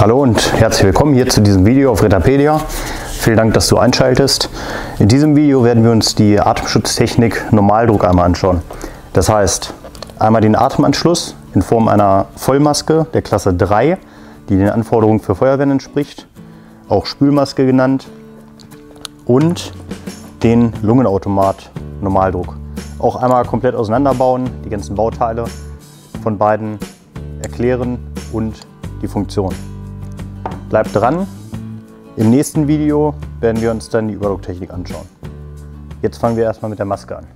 Hallo und herzlich willkommen hier zu diesem Video auf Retterpedia. Vielen Dank, dass du einschaltest. In diesem Video werden wir uns die Atemschutztechnik Normaldruck einmal anschauen. Das heißt, einmal den Atemanschluss in Form einer Vollmaske der Klasse 3, die den Anforderungen für Feuerwehren entspricht, auch Spülmaske genannt, und den Lungenautomat Normaldruck. Auch einmal komplett auseinanderbauen, die ganzen Bauteile von beiden erklären und die Funktion. Bleibt dran, im nächsten Video werden wir uns dann die Überdrucktechnik anschauen. Jetzt fangen wir erstmal mit der Maske an.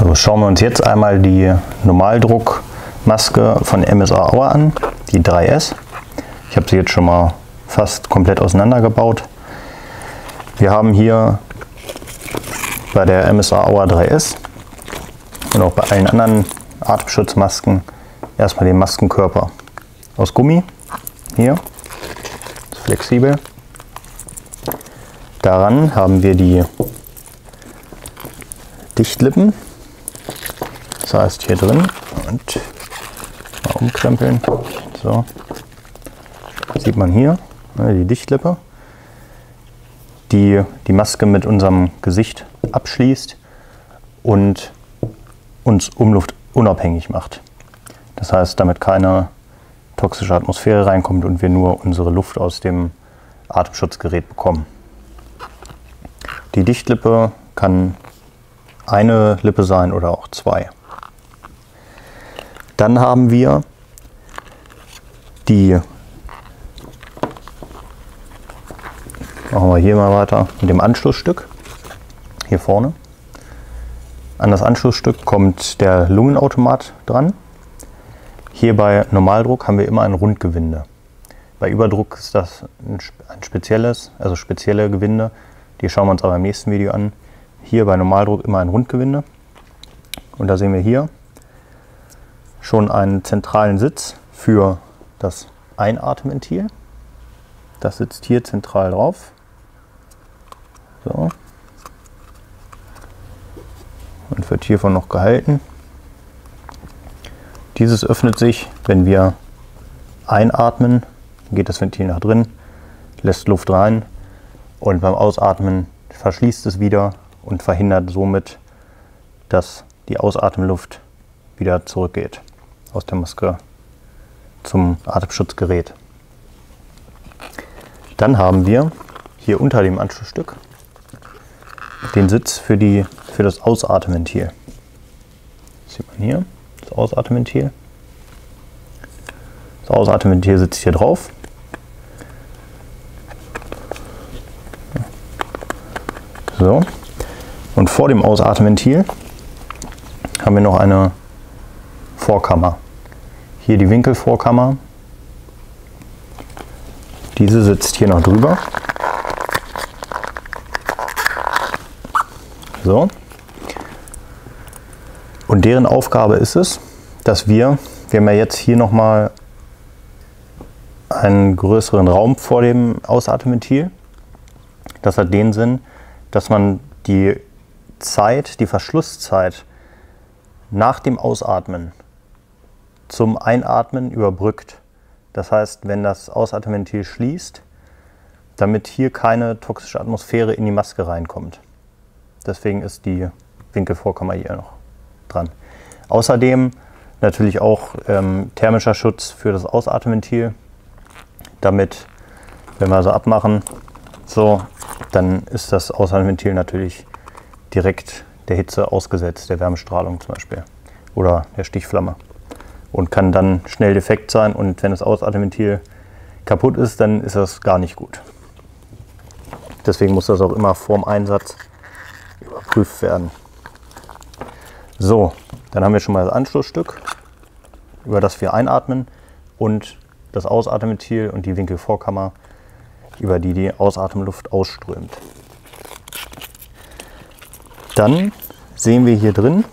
Also schauen wir uns jetzt einmal die Normaldruckmaske von MSA Auer an, die 3S. Ich habe sie jetzt schon mal fast komplett auseinandergebaut. Wir haben hier bei der MSA Auer 3S und auch bei allen anderen Atemschutzmasken erstmal den Maskenkörper aus Gummi. Hier ist flexibel. Daran haben wir die Dichtlippen. Das heißt, hier drin und mal umkrempeln. So sieht man hier die Dichtlippe, die die Maske mit unserem Gesicht abschließt und uns umluftunabhängig macht. Das heißt, damit keine toxische Atmosphäre reinkommt und wir nur unsere Luft aus dem Atemschutzgerät bekommen. Die Dichtlippe kann eine Lippe sein oder auch zwei. Dann haben wir die, machen wir hier mal weiter, mit dem Anschlussstück hier vorne. An das Anschlussstück kommt der Lungenautomat dran. Hier bei Normaldruck haben wir immer ein Rundgewinde. Bei Überdruck ist das ein spezielles, also spezielle Gewinde. Die schauen wir uns aber im nächsten Video an. Hier bei Normaldruck immer ein Rundgewinde. Und da sehen wir hier schon einen zentralen Sitz für das Einatemventil. Das sitzt hier zentral drauf. So. Und wird hiervon noch gehalten. Dieses öffnet sich, wenn wir einatmen, geht das Ventil nach drin, lässt Luft rein und beim Ausatmen verschließt es wieder und verhindert somit, dass die Ausatmenluft wieder zurückgeht aus der Maske zum Atemschutzgerät. Dann haben wir hier unter dem Anschlussstück den Sitz für das Ausatmenventil. Das sieht man hier. Das Ausatmenventil. Das Ausatmenventil sitzt hier drauf. So. Und vor dem Ausatmenventil haben wir noch eine Vorkammer. Hier die Winkelvorkammer. Diese sitzt hier noch drüber. So. Und deren Aufgabe ist es, dass wir haben ja jetzt hier nochmal einen größeren Raum vor dem Ausatmenventil. Das hat den Sinn, dass man die Zeit, die Verschlusszeit nach dem Ausatmen zum Einatmen überbrückt. Das heißt, wenn das Ausatmenventil schließt, damit hier keine toxische Atmosphäre in die Maske reinkommt. Deswegen ist die Winkelvorkammer hier noch dran. Außerdem natürlich auch thermischer Schutz für das Ausatmenventil, damit, wenn wir so abmachen, so, dann ist das Ausatmenventil natürlich direkt der Hitze ausgesetzt, der Wärmestrahlung zum Beispiel oder der Stichflamme und kann dann schnell defekt sein, und wenn das Ausatmenventil kaputt ist, dann ist das gar nicht gut. Deswegen muss das auch immer vorm Einsatz überprüft werden. So, dann haben wir schon mal das Anschlussstück, über das wir einatmen, und das Ausatmenventil und die Winkelvorkammer, über die die Ausatemluft ausströmt. Dann sehen wir hier drin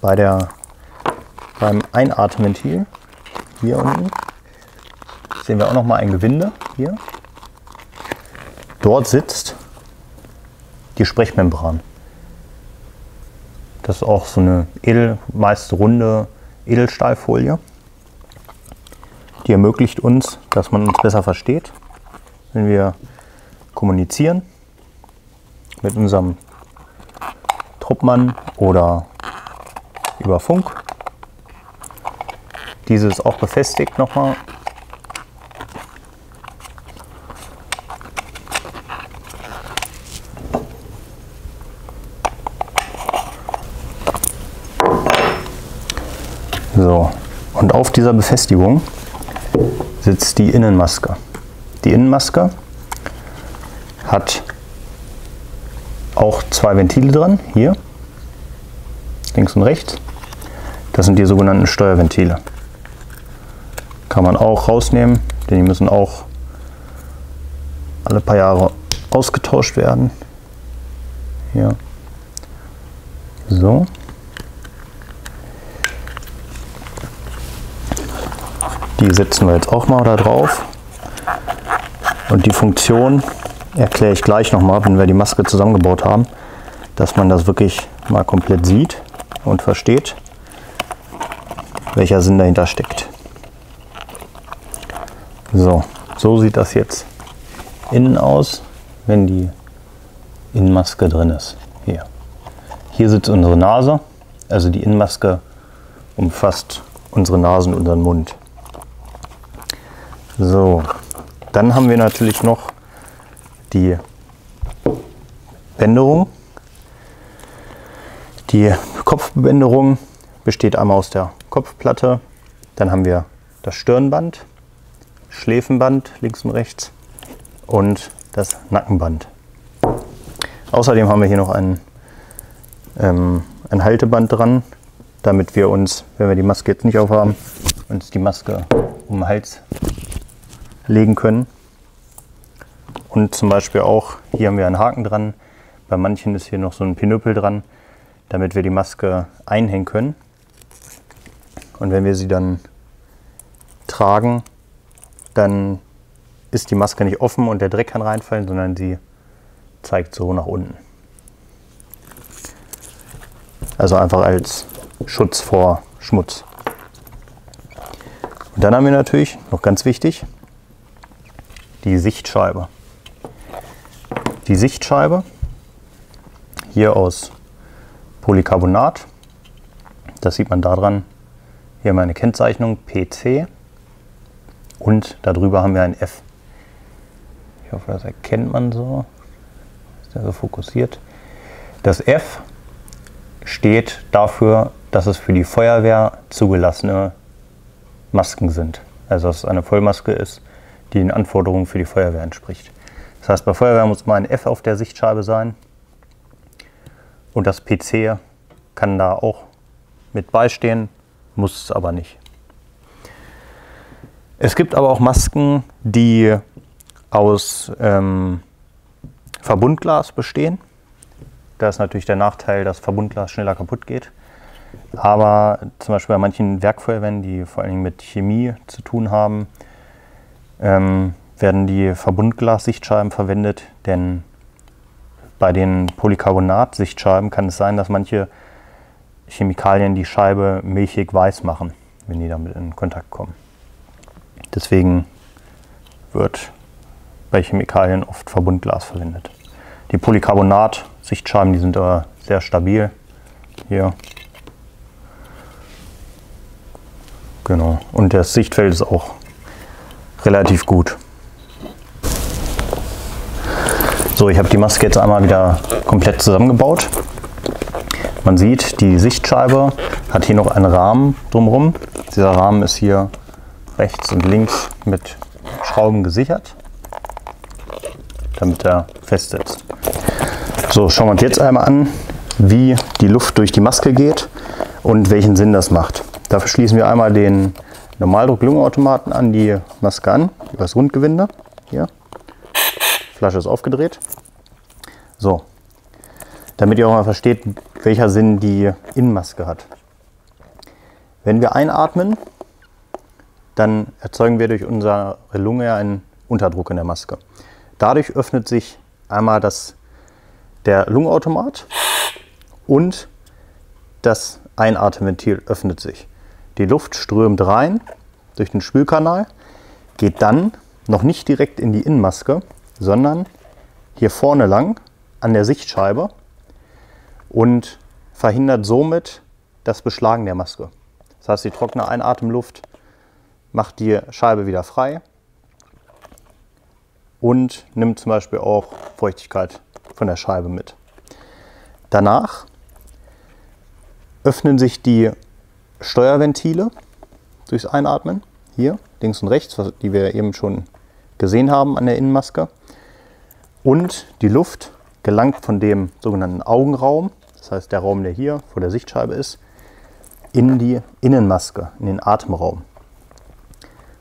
beim Einatmenventil hier unten sehen wir auch noch mal ein Gewinde hier. Dort sitzt die Sprechmembran. Das ist auch so eine meist runde Edelstahlfolie. Die ermöglicht uns, dass man uns besser versteht, wenn wir kommunizieren mit unserem Truppmann oder über Funk. Diese ist auch befestigt nochmal. So, und auf dieser Befestigung sitzt die Innenmaske. Die Innenmaske hat auch zwei Ventile dran, hier, links und rechts. Das sind die sogenannten Steuerventile. Kann man auch rausnehmen, denn die müssen auch alle paar Jahre ausgetauscht werden. Hier. So. Die setzen wir jetzt auch mal da drauf. Und die Funktion erkläre ich gleich nochmal, wenn wir die Maske zusammengebaut haben, dass man das wirklich mal komplett sieht und versteht, welcher Sinn dahinter steckt. So, so sieht das jetzt innen aus, wenn die Innenmaske drin ist. Hier. Hier sitzt unsere Nase, also die Innenmaske umfasst unsere Nase und unseren Mund. So, dann haben wir natürlich noch die Bänderung. Die Kopfbänderung besteht einmal aus der Kopfplatte, dann haben wir das Stirnband, Schläfenband links und rechts und das Nackenband. Außerdem haben wir hier noch ein Halteband dran, damit wir uns, wenn wir die Maske jetzt nicht aufhaben, uns die Maske um den Hals legen können. Und zum Beispiel auch, hier haben wir einen Haken dran, bei manchen ist hier noch so ein Pinöppel dran, damit wir die Maske einhängen können. Und wenn wir sie dann tragen, dann ist die Maske nicht offen und der Dreck kann reinfallen, sondern sie zeigt so nach unten. Also einfach als Schutz vor Schmutz. Und dann haben wir natürlich, noch ganz wichtig, die Sichtscheibe. Die Sichtscheibe hier aus Polycarbonat, das sieht man daran. Hier haben wir eine Kennzeichnung PC und darüber haben wir ein F. Ich hoffe, das erkennt man so. Ist ja so fokussiert. Das F steht dafür, dass es für die Feuerwehr zugelassene Masken sind. Also dass es eine Vollmaske ist, die den Anforderungen für die Feuerwehr entspricht. Das heißt, bei Feuerwehr muss immer ein F auf der Sichtscheibe sein und das PC kann da auch mit beistehen, muss es aber nicht. Es gibt aber auch Masken, die aus Verbundglas bestehen. Da ist natürlich der Nachteil, dass Verbundglas schneller kaputt geht. Aber zum Beispiel bei manchen Werkfeuerwehren, die vor allem mit Chemie zu tun haben, werden die Verbundglas-Sichtscheiben verwendet, denn bei den Polycarbonat-Sichtscheiben kann es sein, dass manche Chemikalien die Scheibe milchig weiß machen, wenn die damit in Kontakt kommen. Deswegen wird bei Chemikalien oft Verbundglas verwendet. Die Polycarbonat-Sichtscheiben, die sind aber sehr stabil. Hier. Genau. Und das Sichtfeld ist auch relativ gut. So, ich habe die Maske jetzt einmal wieder komplett zusammengebaut. Man sieht, die Sichtscheibe hat hier noch einen Rahmen drumherum. Dieser Rahmen ist hier rechts und links mit Schrauben gesichert, damit er fest sitzt. So, schauen wir uns jetzt einmal an, wie die Luft durch die Maske geht und welchen Sinn das macht. Dafür schließen wir einmal den Normaldruck-Lungenautomaten an die Maske an, über das Rundgewinde. Hier, Flasche ist aufgedreht. So, damit ihr auch mal versteht, welcher Sinn die Innenmaske hat. Wenn wir einatmen, dann erzeugen wir durch unsere Lunge einen Unterdruck in der Maske. Dadurch öffnet sich einmal der Lungenautomat und das Einatmenventil öffnet sich. Die Luft strömt rein durch den Spülkanal geht dann noch nicht direkt in die Innenmaske, sondern hier vorne lang an der Sichtscheibe und verhindert somit das Beschlagen der Maske. Das heißt, die trockene Einatemluft macht die Scheibe wieder frei und nimmt zum Beispiel auch Feuchtigkeit von der Scheibe mit. Danach öffnen sich die Steuerventile durchs Einatmen, hier links und rechts, die wir eben schon gesehen haben an der Innenmaske. Und die Luft gelangt von dem sogenannten Augenraum, das heißt der Raum, der hier vor der Sichtscheibe ist, in die Innenmaske, in den Atemraum.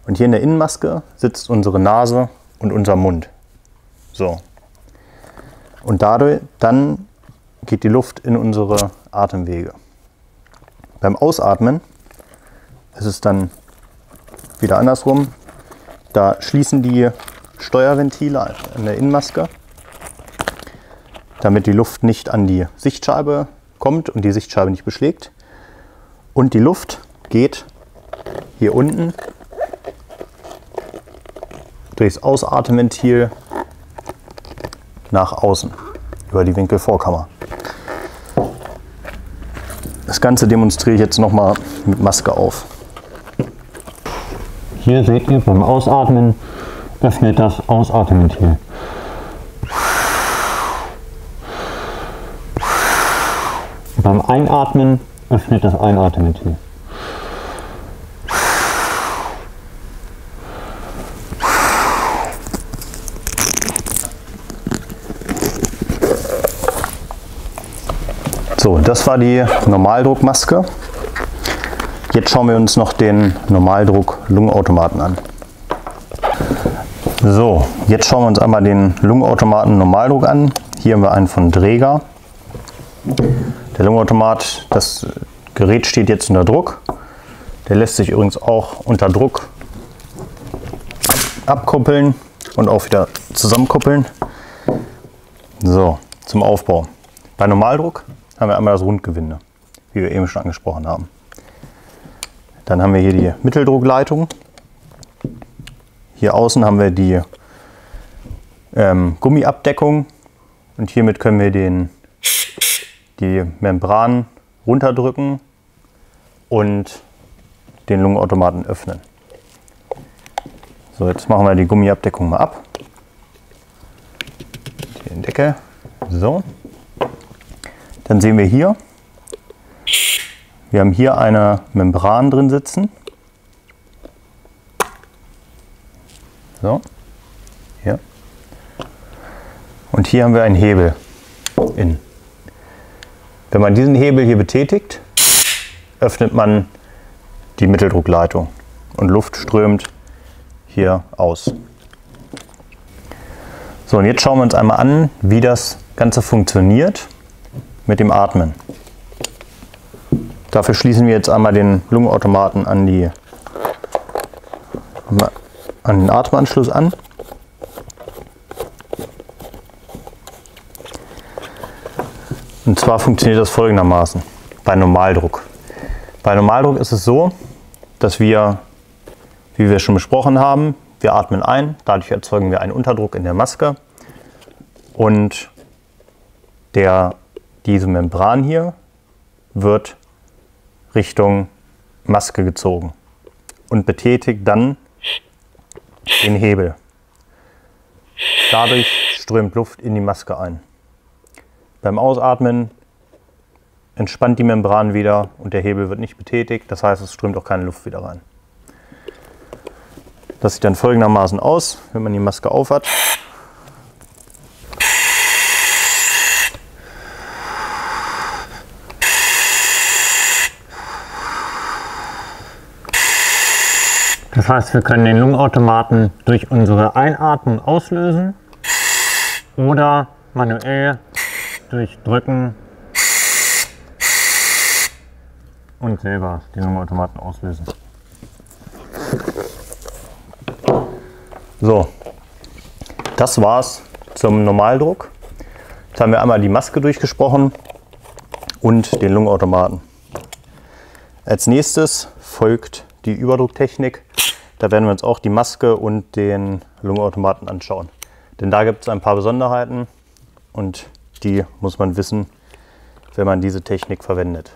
Und hier in der Innenmaske sitzt unsere Nase und unser Mund. So. Und dadurch dann geht die Luft in unsere Atemwege. Beim Ausatmen ist es dann wieder andersrum. Da schließen die Steuerventile in der Innenmaske, damit die Luft nicht an die Sichtscheibe kommt und die Sichtscheibe nicht beschlägt. Und die Luft geht hier unten durchs Ausatemventil nach außen über die Winkelvorkammer. Das Ganze demonstriere ich jetzt nochmal mit Maske auf. Hier seht ihr, beim Ausatmen öffnet das Ausatemventil. Beim Einatmen öffnet das Einatemventil. So, das war die Normaldruckmaske. Jetzt schauen wir uns noch den Normaldruck-Lungenautomaten an. So, jetzt schauen wir uns einmal den Lungenautomaten Normaldruck an. Hier haben wir einen von Dräger. Der Lungenautomat, das Gerät steht jetzt unter Druck. Der lässt sich übrigens auch unter Druck abkoppeln und auch wieder zusammenkoppeln. So, zum Aufbau. Bei Normaldruck haben wir einmal das Rundgewinde, wie wir eben schon angesprochen haben. Dann haben wir hier die Mitteldruckleitung. Hier außen haben wir die Gummiabdeckung und hiermit können wir die Membran runterdrücken und den Lungenautomaten öffnen. So, jetzt machen wir die Gummiabdeckung mal ab. Den Deckel. So. Dann sehen wir hier, wir haben hier eine Membran drin sitzen. So, hier. Und hier haben wir einen Hebel innen. Wenn man diesen Hebel hier betätigt, öffnet man die Mitteldruckleitung und Luft strömt hier aus. So, und jetzt schauen wir uns einmal an, wie das Ganze funktioniert mit dem Atmen. Dafür schließen wir jetzt einmal den Lungenautomaten an den Atemanschluss an. Und zwar funktioniert das folgendermaßen bei Normaldruck. Bei Normaldruck ist es so, dass wir, wie wir schon besprochen haben, wir atmen ein, dadurch erzeugen wir einen Unterdruck in der Maske und diese Membran hier wird Richtung Maske gezogen und betätigt dann den Hebel. Dadurch strömt Luft in die Maske ein. Beim Ausatmen entspannt die Membran wieder und der Hebel wird nicht betätigt, das heißt, es strömt auch keine Luft wieder rein. Das sieht dann folgendermaßen aus, wenn man die Maske auf hat. Das heißt, wir können den Lungenautomaten durch unsere Einatmung auslösen oder manuell durch Drücken und selber den Lungenautomaten auslösen. So, das war's zum Normaldruck. Jetzt haben wir einmal die Maske durchgesprochen und den Lungenautomaten. Als nächstes folgt die Überdrucktechnik. Da werden wir uns auch die Maske und den Lungenautomaten anschauen. Denn da gibt es ein paar Besonderheiten und die muss man wissen, wenn man diese Technik verwendet.